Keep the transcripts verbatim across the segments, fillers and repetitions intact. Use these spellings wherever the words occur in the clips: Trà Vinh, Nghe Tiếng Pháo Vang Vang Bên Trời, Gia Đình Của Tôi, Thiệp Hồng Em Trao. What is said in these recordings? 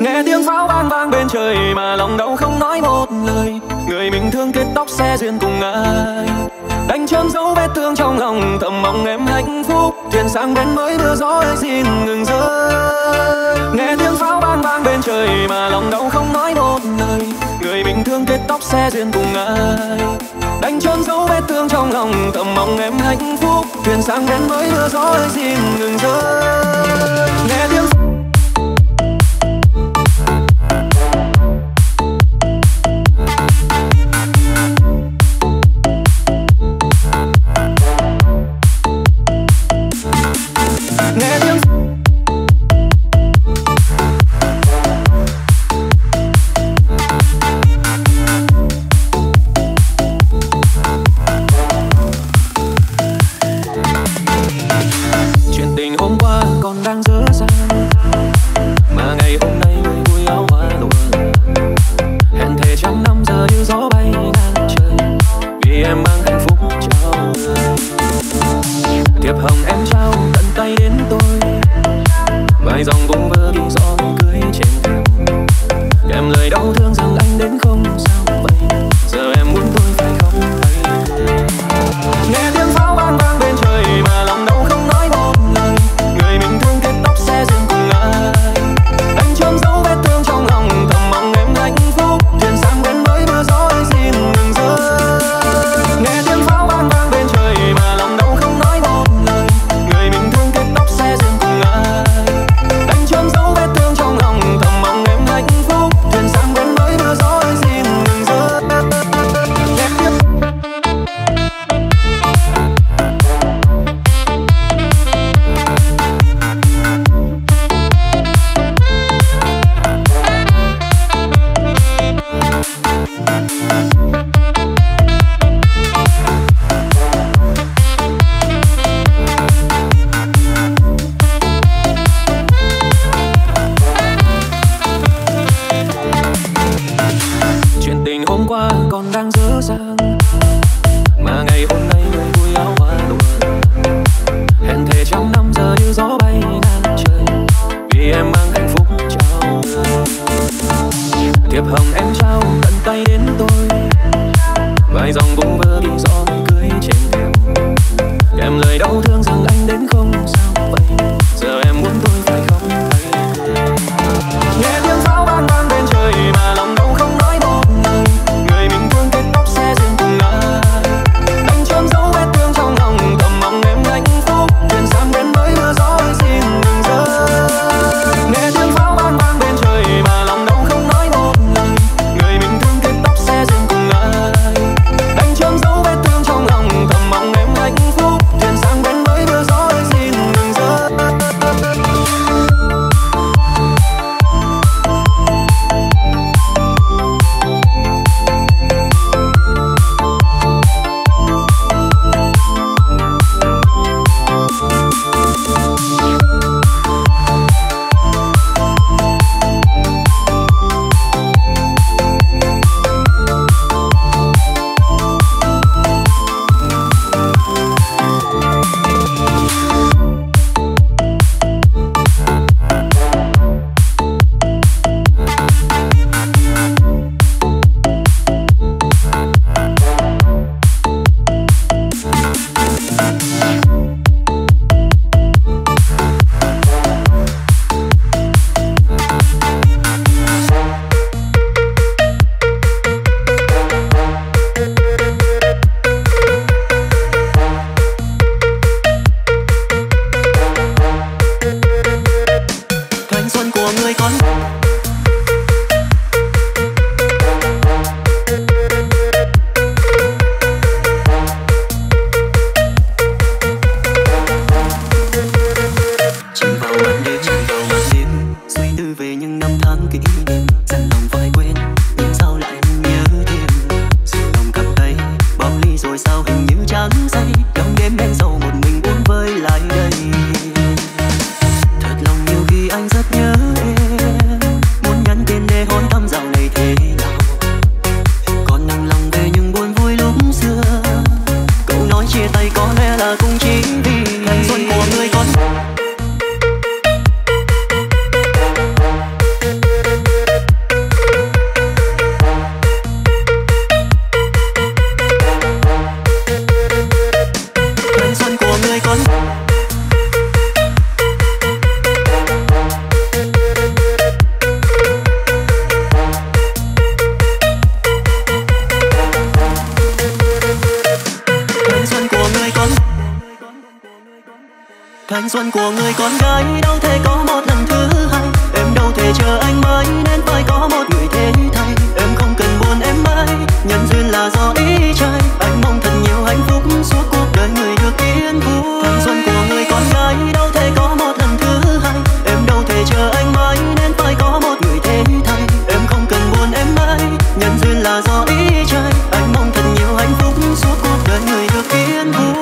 Nghe tiếng pháo vang vang bên trời mà lòng đau không nói một lời. Người mình thương kết tóc xe duyên cùng ai, đánh trơn dấu vết thương trong lòng, thầm mong em hạnh phúc. Thuyền sang bến mới đưa gió ơi xin ngừng rơi. Nghe tiếng pháo vang vang bên trời mà lòng đau không nói một lời. Người mình thương kết tóc xe duyên cùng ai, đánh trơn dấu vết thương trong lòng, thầm mong em hạnh phúc. Thuyền sang bến mới đưa gió ơi xin ngừng rơi. Nghe tiếng Thiệp hồng em trao tận tay đến tôi, vài dòng vùng vơ đi gió cưới trên cằm, kèm lời đau thương rằng anh đến không sao vậy, giờ em muốn tôi phải không hay. Nghe tiếng pháo vang vang bên trời mà lòng đau không nói một lời. Người mình thương kết tóc xe duyên cùng ai, đánh trơn dấu vết thương trong lòng, thầm mong em hạnh phúc. Thuyền sang đến với mưa gió ơi xin ngừng rơi. Nghe tiếng pháo vang vang bên trời mà lòng đau không nói một lời. Người mình thương kết tóc xe duyên cùng ai, đánh trơn dấu vết thương trong lòng, thầm mong em hạnh phúc. Thuyền sang đến với mưa gió ơi xin ngừng rơi. Nghe tiếng hôm qua còn đang dở dang mà ngày hôm nay người vui áo hoa lụa, hẹn thề trong năm giờ như gió bay ngang trời, vì em mang hạnh phúc trao người. Thiệp hồng em trao tận tay đến tôi, vài dòng vùng vơ đi gió cưới trên thềm, kèm lời đau thương rằng anh đến không sao vậy, giờ em muốn tôi phải không hay. Nghe tiếng pháo vang vang bên trời mà lòng đau không nói một. Hãy subscribe cho kênh Nghe Tiếng Pháo Vang Vang Bên Trời. Thanh xuân của người con gái đâu thể có một lần thứ hai. Em đâu thể chờ anh mãi nên phải có một người thế thay. Em không cần buồn em mãi, nhân duyên là do ý trời. Anh mong thật nhiều hạnh phúc suốt cuộc đời người được yên vui. Thanh xuân của người con gái đâu thể có một lần thứ hai. Em đâu thể chờ anh mãi nên phải có một người thế thay. Em không cần buồn em mãi, nhân duyên là do ý trời. Anh mong thật nhiều hạnh phúc suốt cuộc đời người được yên vui.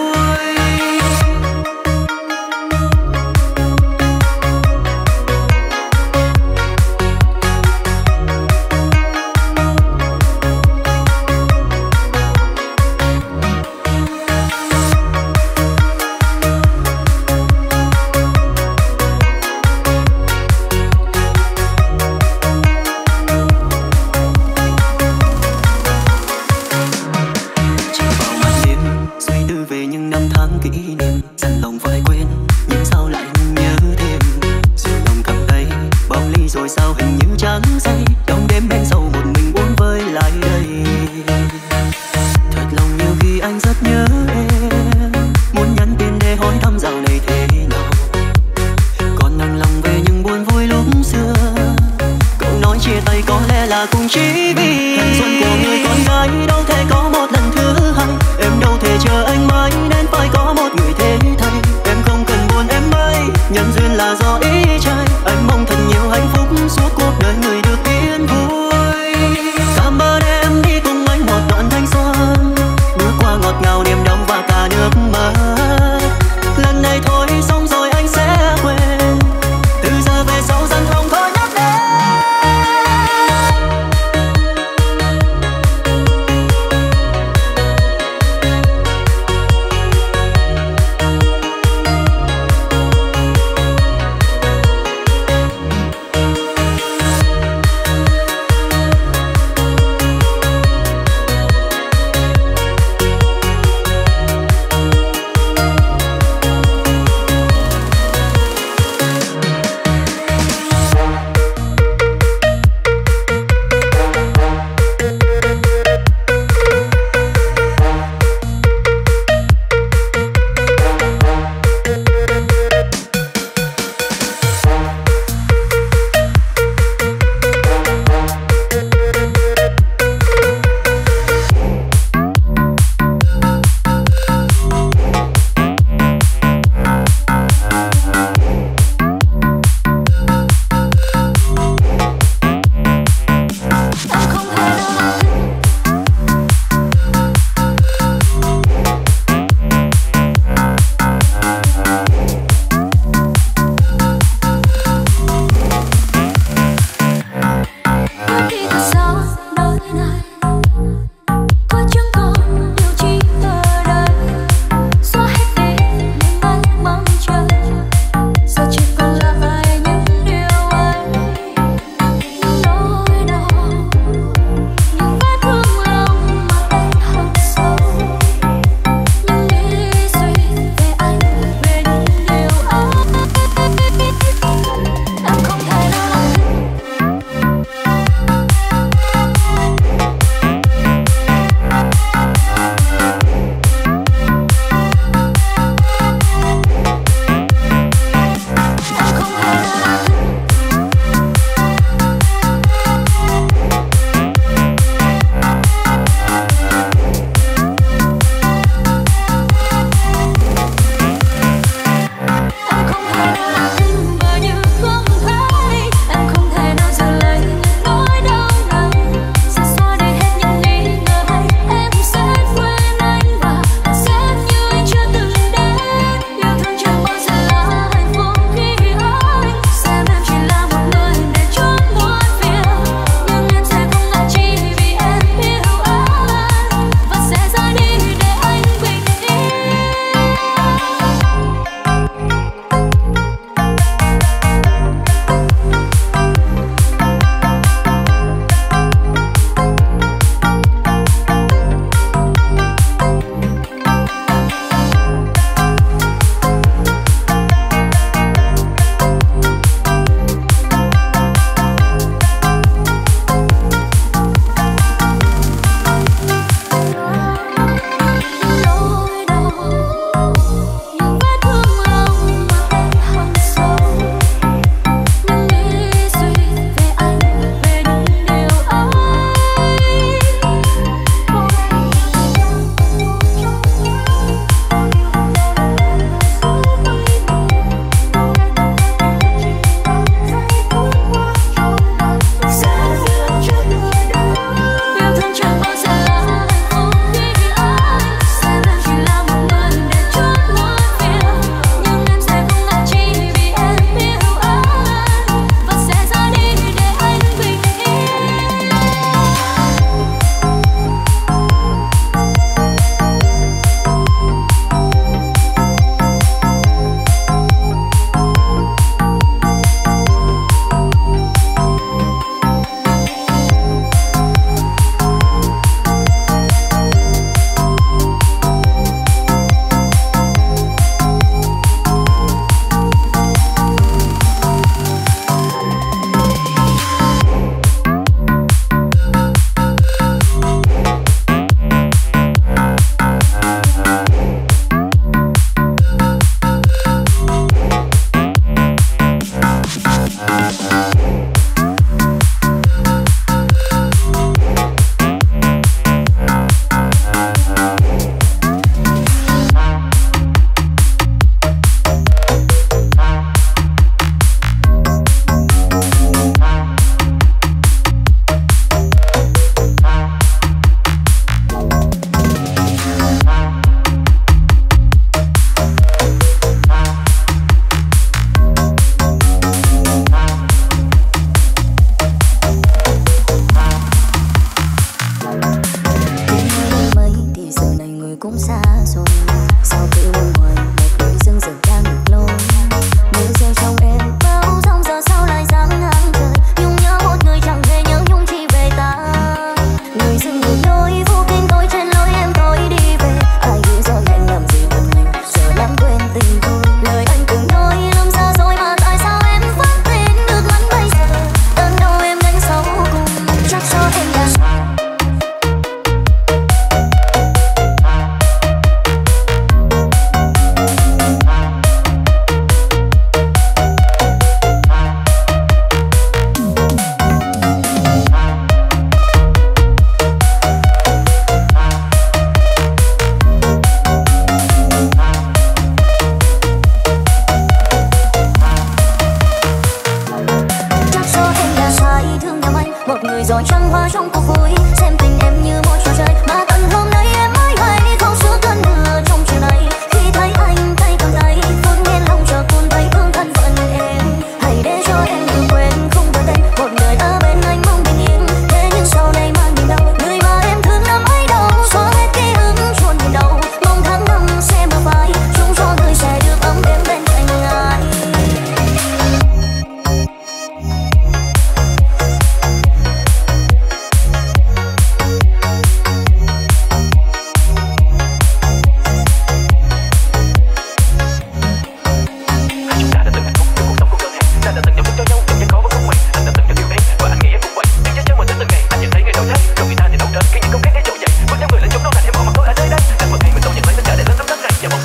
một người rồi trăng hoa trong cuộc vui, xem tình em như một trò chơi mà tận hôm nay em mới hoài đi không giữa cơn mưa trong chiều này. Khi thấy anh tay cầm tay phương yên lòng chờ cuốn bay thương thân phận em, hãy để cho em tự quên không với tên một người ở bên anh mong bình yên. Thế nhưng sau này mang mình đâu người mà em thương năm ấy đâu, xóa hết ký ức chôn mình đâu, mong tháng năm sẽ bờ vai chúng cho người sẽ được ấm êm bên cạnh ai.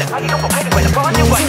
Hãy subscribe cho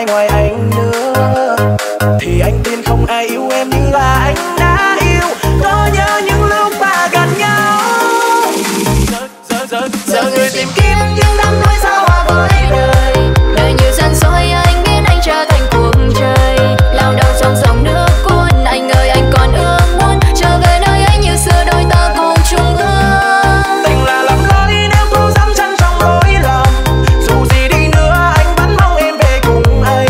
ai ngoài anh nữa, thì anh tin không ai yêu em như là anh đã yêu. Có nhớ những lúc ta gần nhau, giờ, giờ, giờ, giờ người tìm kiếm những đắm đuối sao hòa với đời. Đời nhiều gian dối anh biến anh trở thành cuộc trời, lao đầu trong dòng nước cuốn. Anh ơi anh còn ước muốn trở về nơi ấy như xưa, đôi ta cùng chung ước. Tình là lắm lối nếu cô dám chân trong lối lòng, dù gì đi nữa anh vẫn mong em về cùng anh.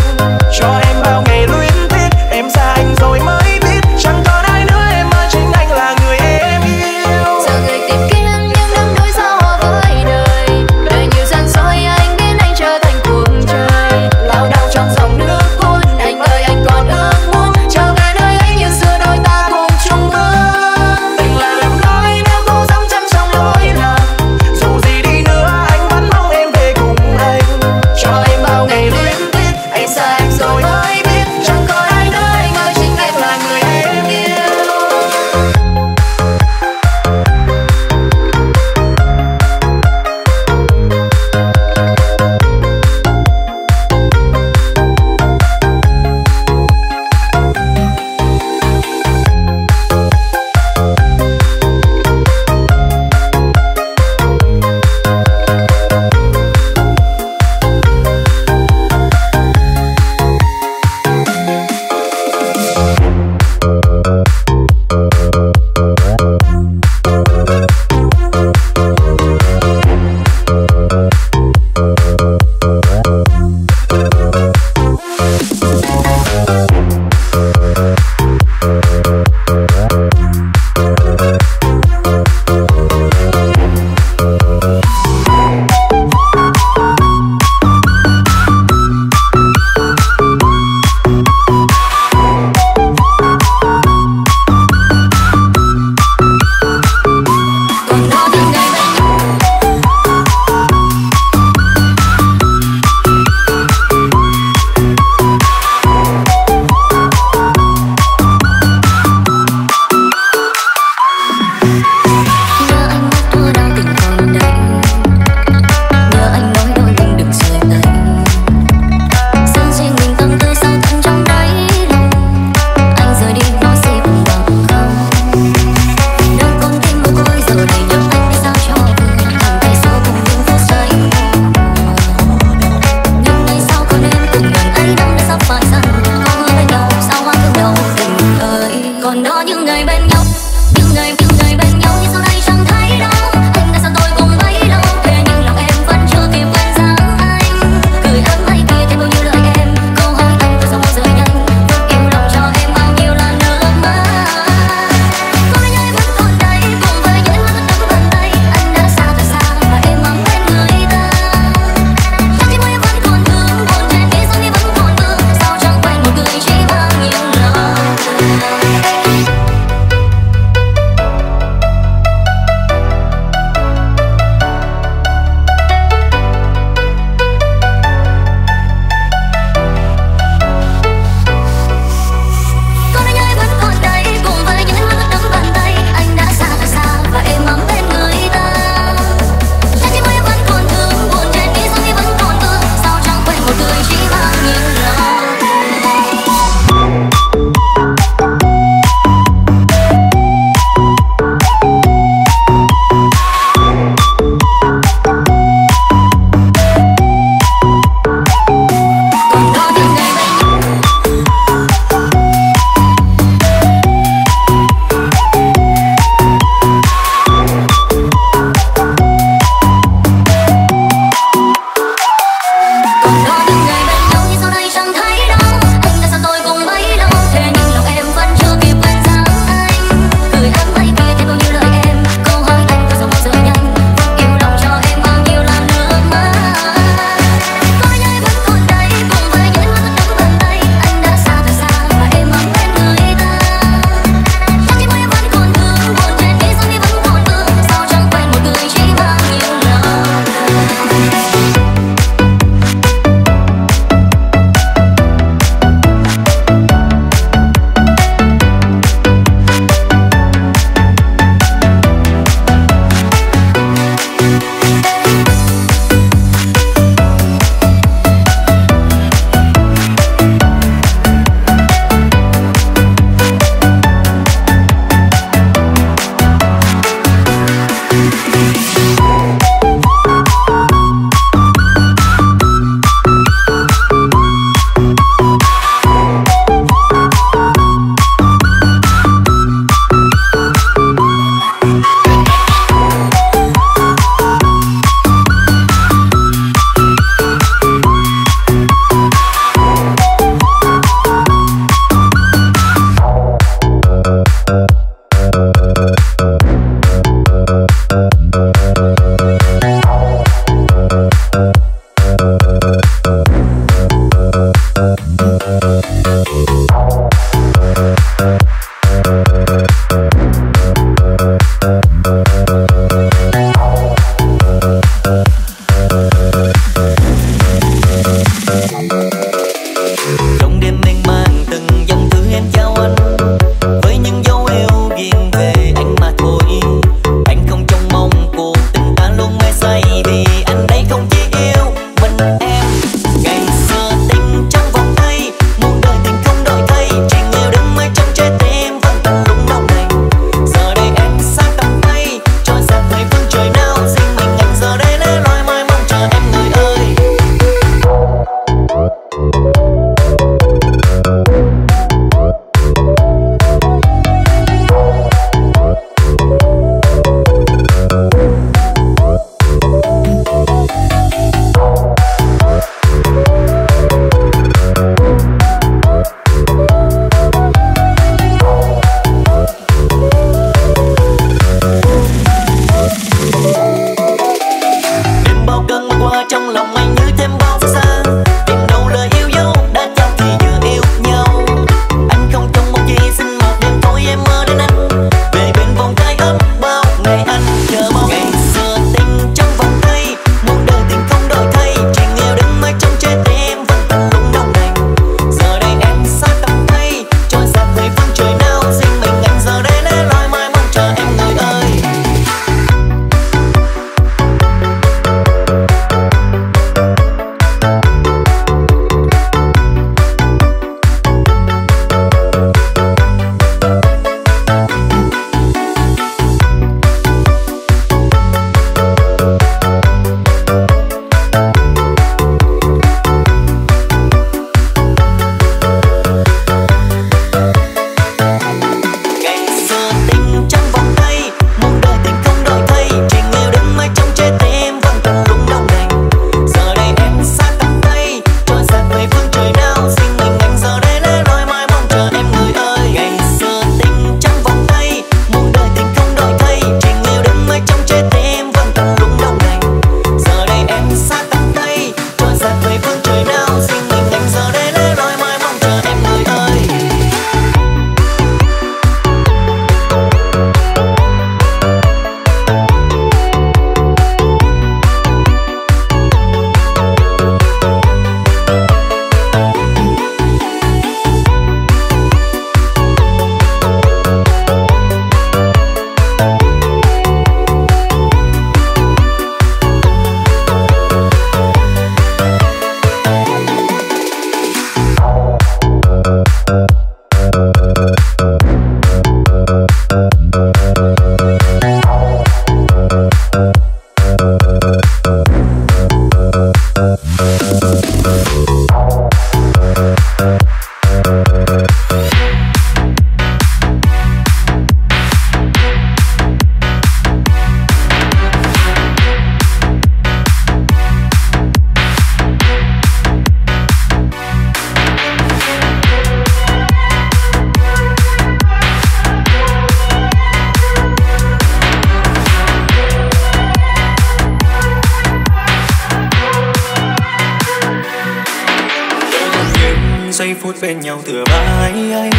giây phút bên nhau thừa mãi ấy,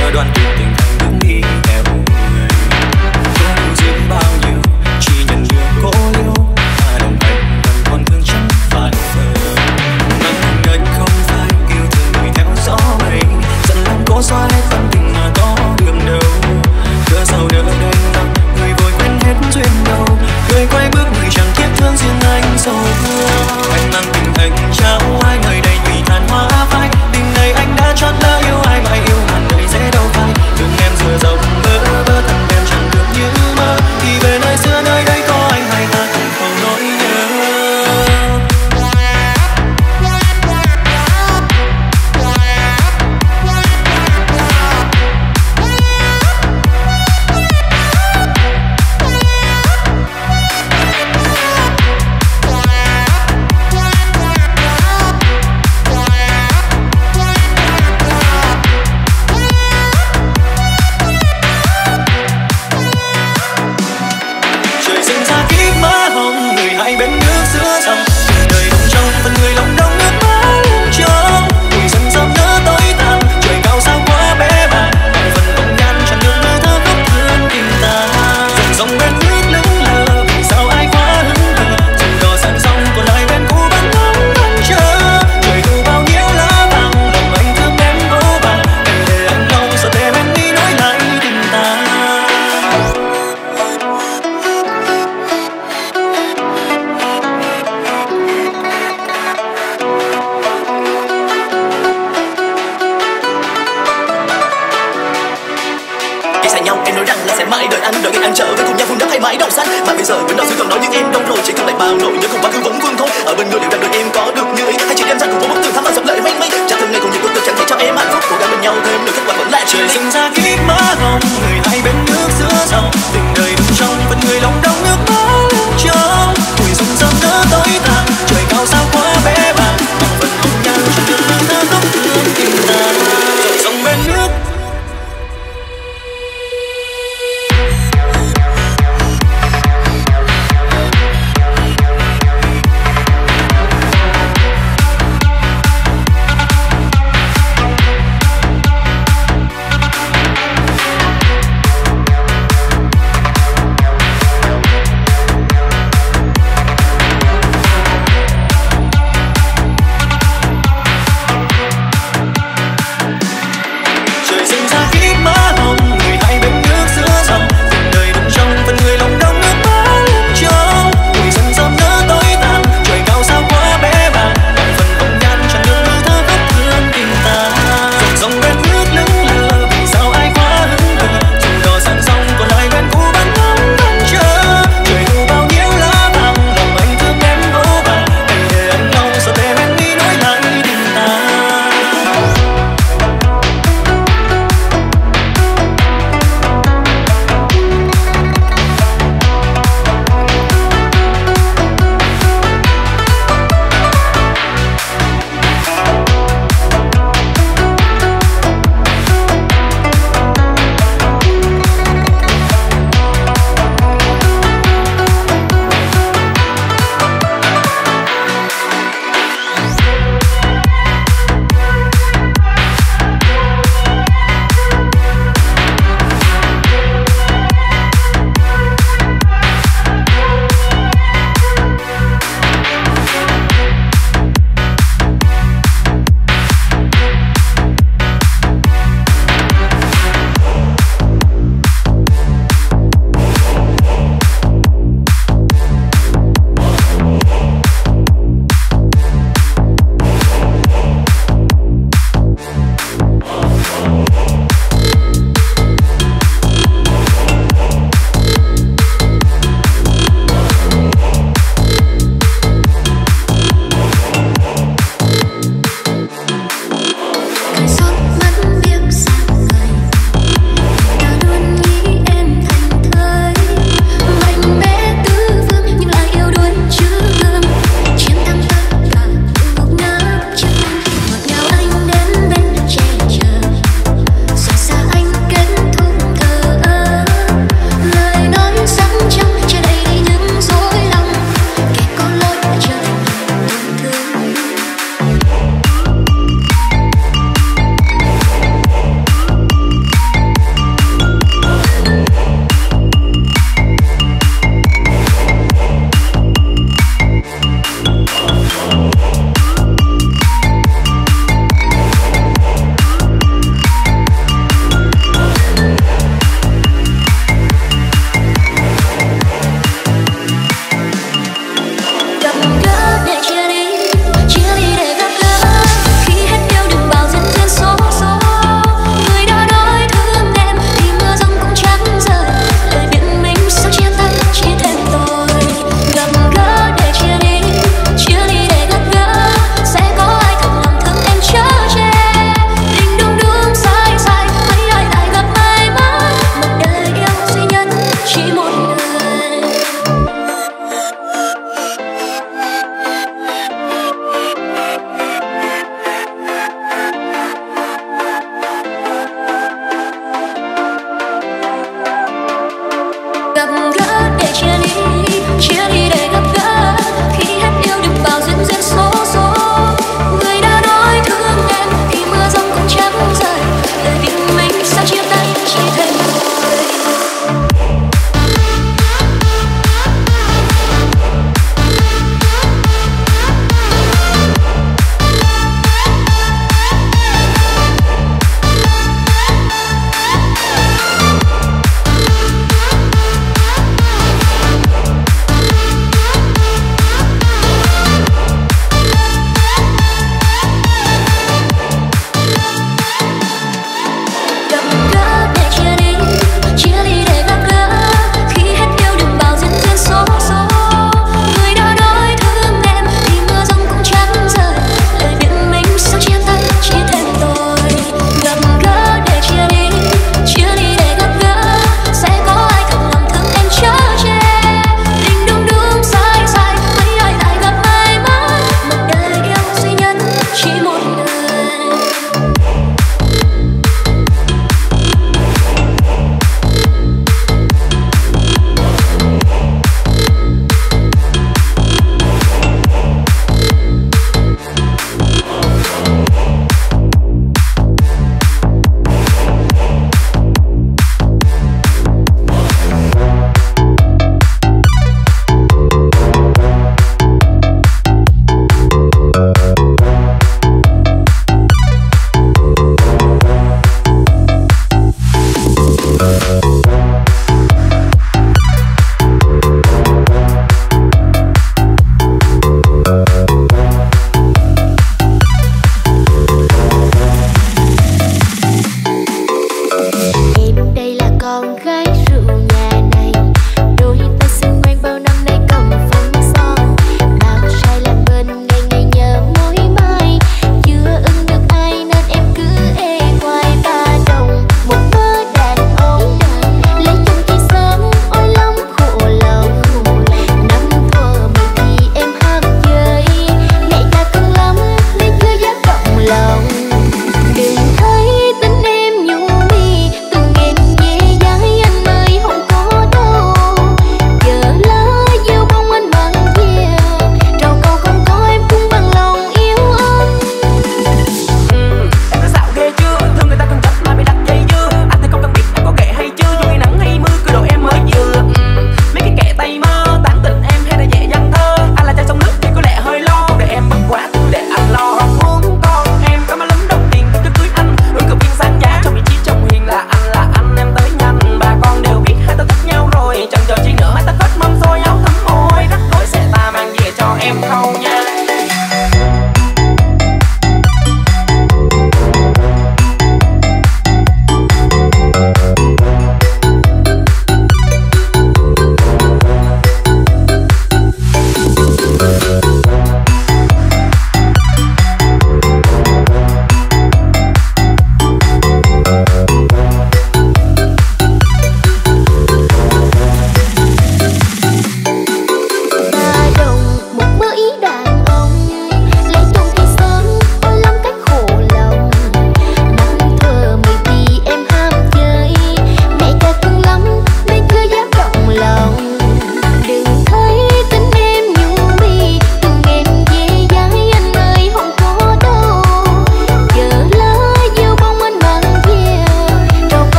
lỡ đoạn tình tình thành đúng đi theo người. Không riêng bao nhiêu, chỉ nhận được cô liêu, mà đồng hành vẫn còn thương chẳng phản phờ. Nắng đất không phải yêu thương người theo gió mây, dần lòng cố xoa hết tâm tình mà có đường đâu. Cửa sau đỡ đơn lắm, người vội quen hết duyên đâu. Người quay bước người chẳng thiết thương riêng anh sầu thương. Anh mang tình anh trao ai nơi đây vì tàn hoa phai. Tình này anh đã chót lỡ yêu ai mà yêu hẳn đời dễ đâu phai. Đừng em dừa dòng vỡ vỡ thằng em chẳng được như mơ. Thì về nơi xưa nơi đây có anh hay ta cũng không nỗi nhớ.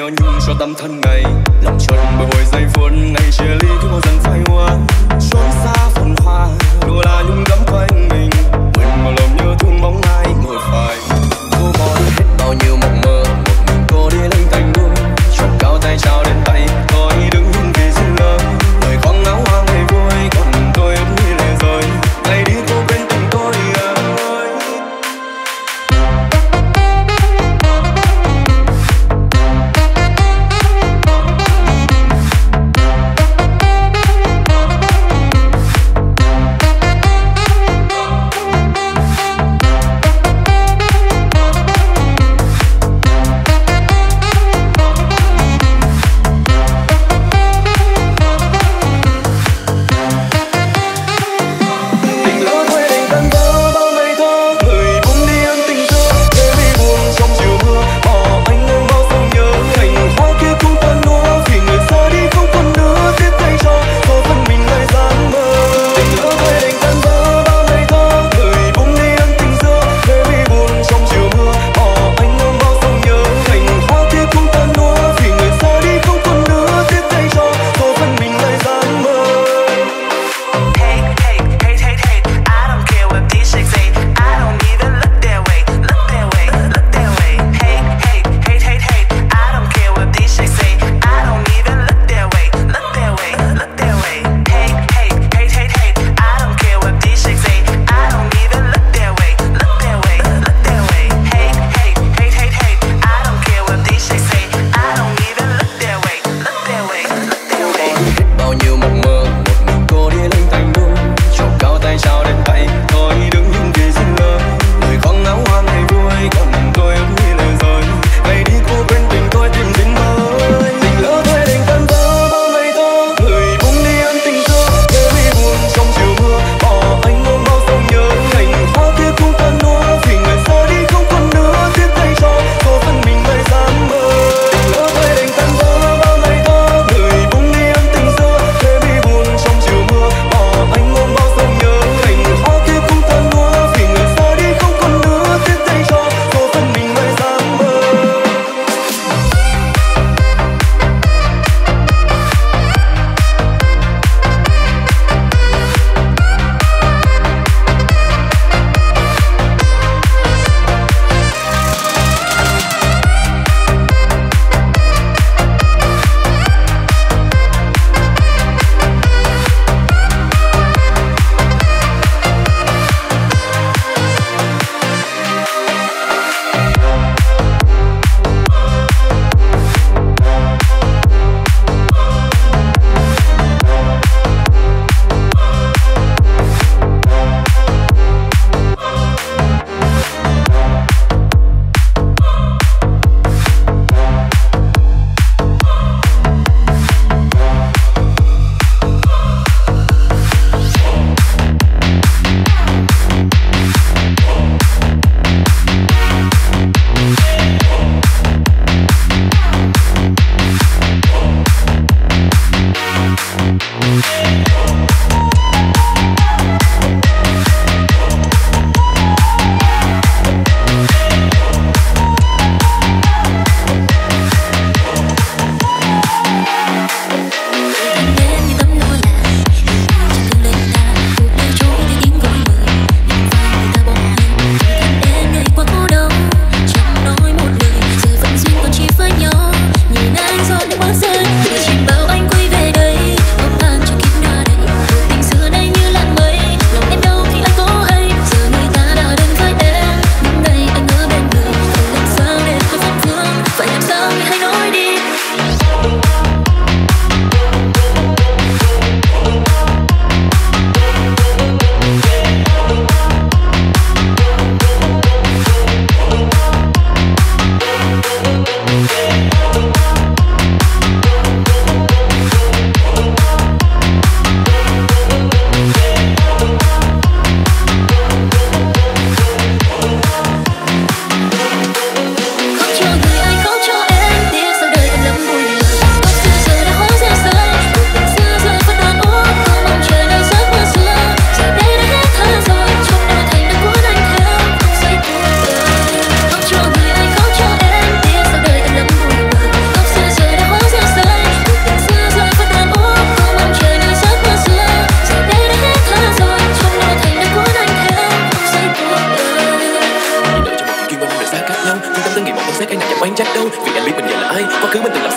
nhỏ nhung cho tâm thân ngày lòng trần bởi hồi giây phút ngày chia ly khi màu dần phai hoa trốn xa phồn hoa đô la nhung gấm quanh mình quên mà lòng nhớ thương bóng ai ngồi phải cô bỏ hết bao nhiêu mộng mơ một mình cô đi lên thành đô chọn cao tay trao đến tay tôi đứng nhìn về duyên lơ đời con áo hoang ngày vui còn tôi ướt như lệ rơi ngày đi cô bên tình tôi à ơi.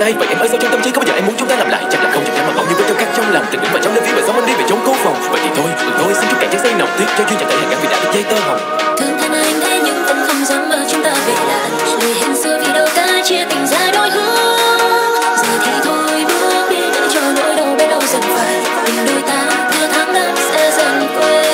sai. Vậy em ơi sao trong tâm trí có bao giờ em muốn chúng ta làm lại? Chắc là không, chắc chắn mà bỗng nhiên với cơn khát trong lòng, tình nguyện và trong nơi viết bài sống anh đi về chốn cố phòng. Vậy thì thôi, ừ thôi xin chúc cạn chén say nồng tiếc cho duyên chẳng thể hàn gắn vì đã được dây tơ hồng. Thương thêm anh thế nhưng vẫn không dám mơ chúng ta về lại. Lời hẹn xưa vì đâu ta chia tình ra đôi hướng. Giờ thì thôi bước đi để cho nỗi đau bé đau dần phai. Tình đôi ta theo tháng năm sẽ dần quên.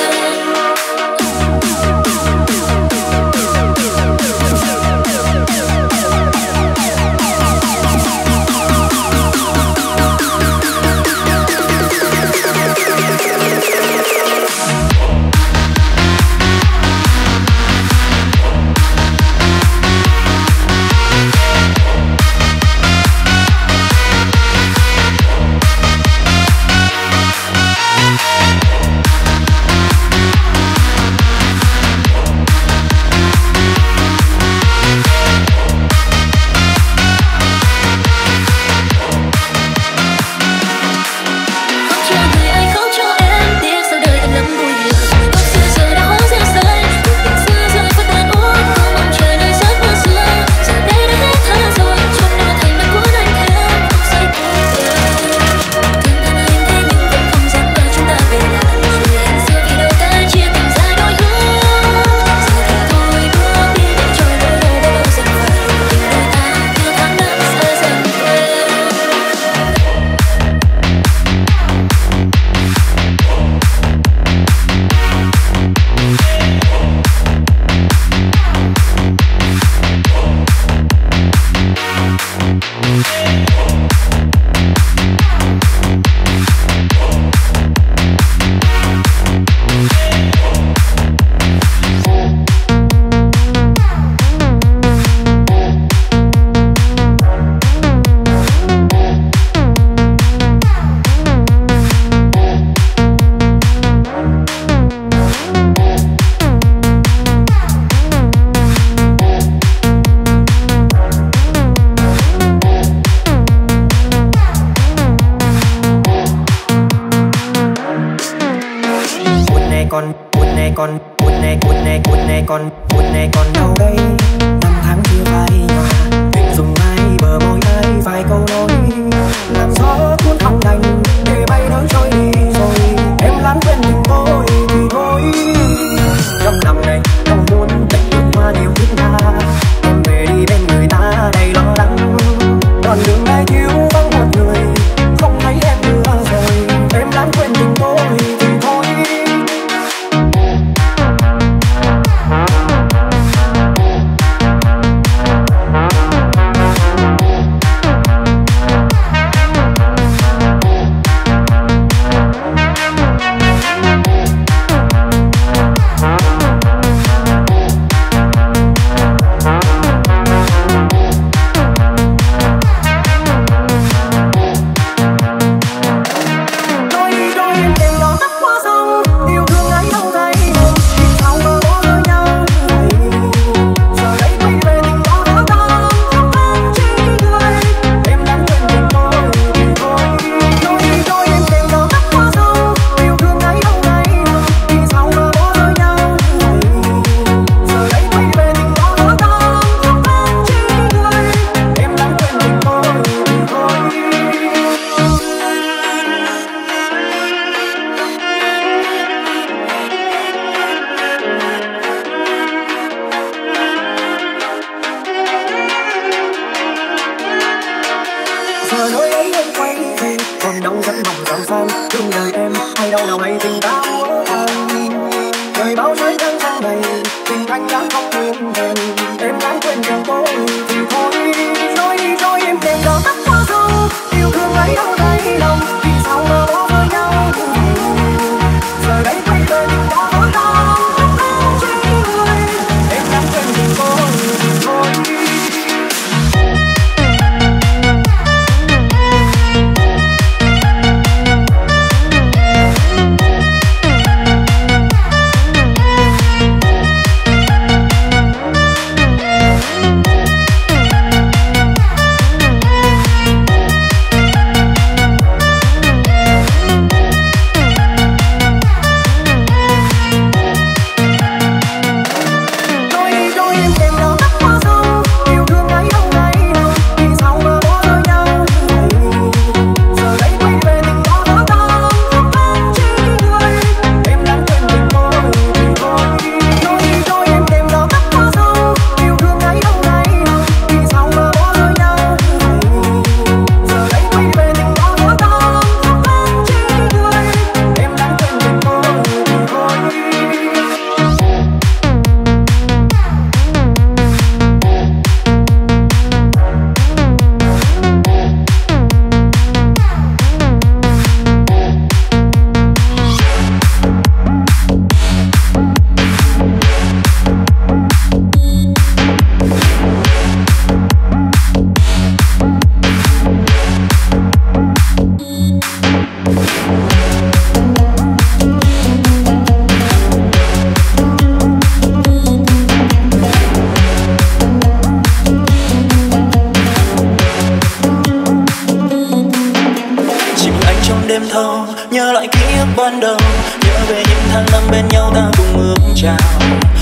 tháng đầu, nhớ về những tháng năm bên nhau ta cùng ước chào.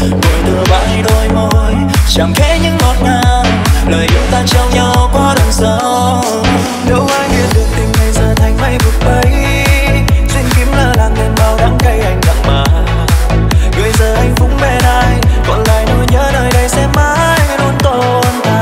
Ngồi tựa bãi đôi môi, chẳng khẽ những ngọt ngào, lời yêu ta trao nhau quá đậm sâu. Đâu ai biết được tình ngày giờ thành mây vụt bay, duyên kiếm lơ làng nên bao đắng cay anh đặng mà. Người giờ anh phúng bên ai, còn lại nỗi nhớ nơi đây sẽ mãi luôn tồn tại.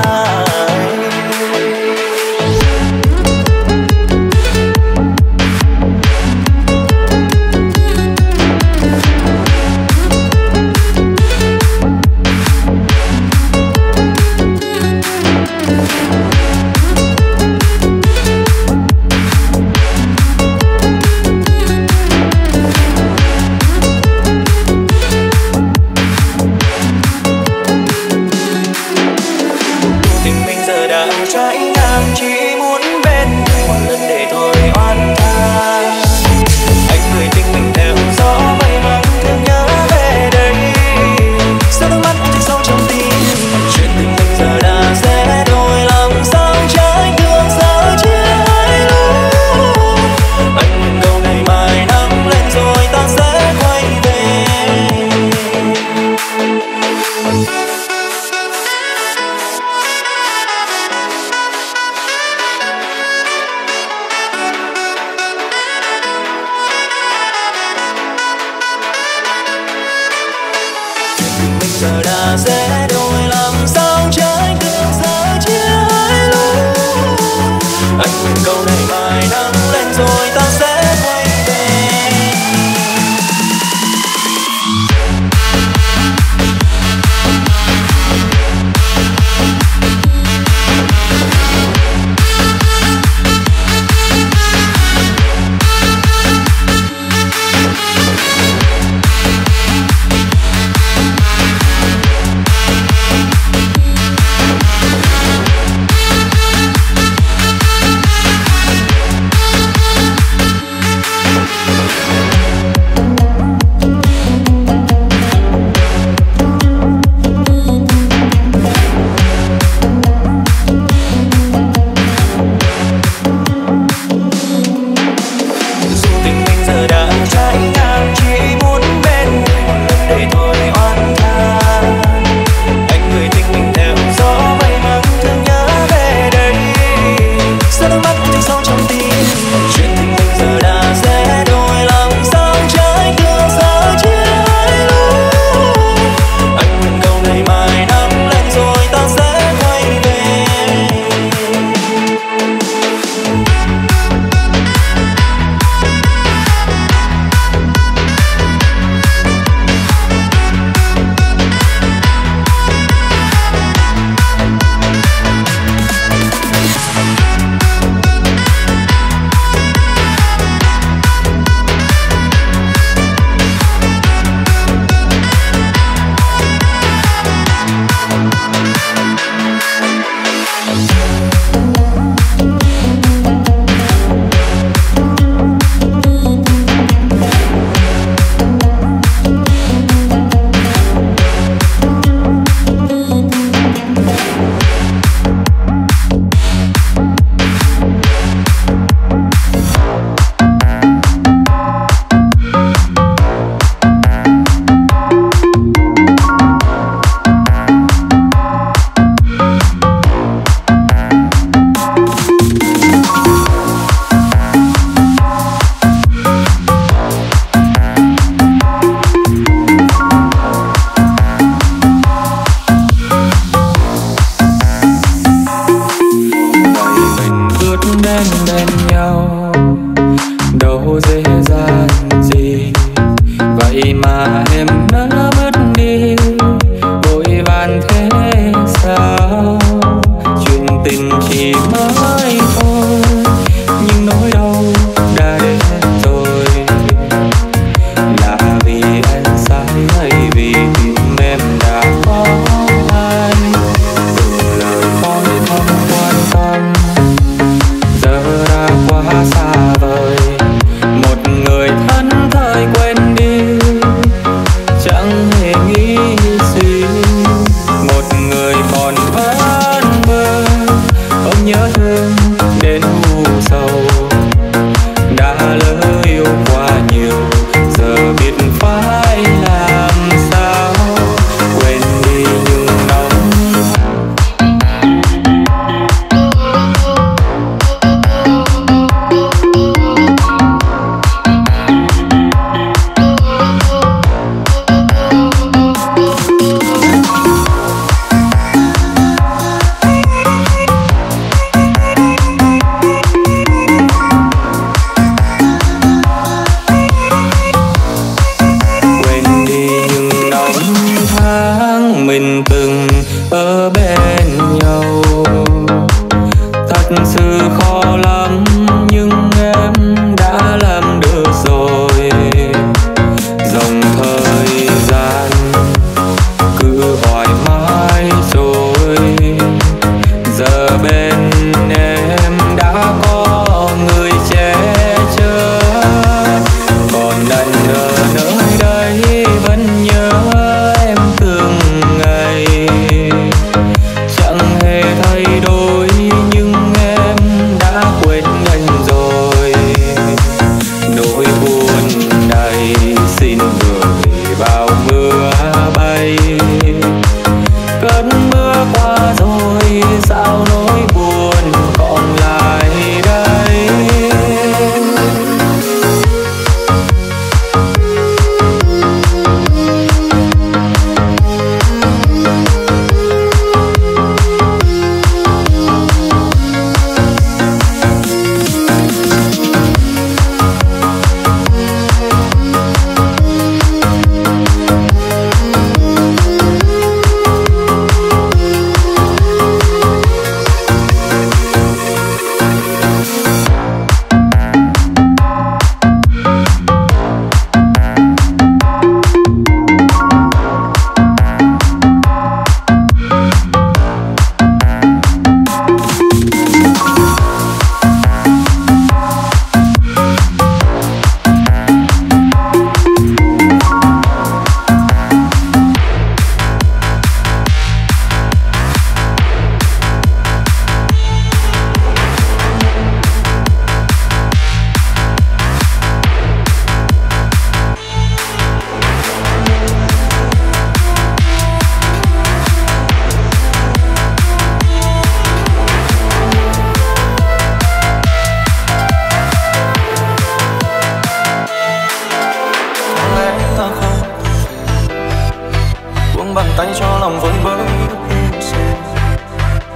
ta không buông bàn tay cho lòng vội vỡ.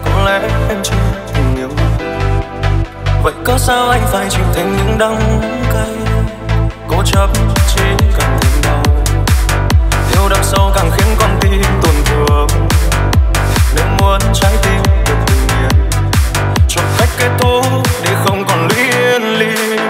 Có lẽ em chưa từng yêu, vậy có sao anh phải chịu thêm những đắng cay? Cố chấp chỉ càng thêm đau, yêu đậm sâu càng khiến con tim tổn thương. Nếu muốn trái tim được bình yên, chọn cách kết thúc để không còn liên liên.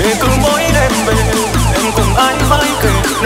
Để cứ mỗi đêm về em cùng ai phải kể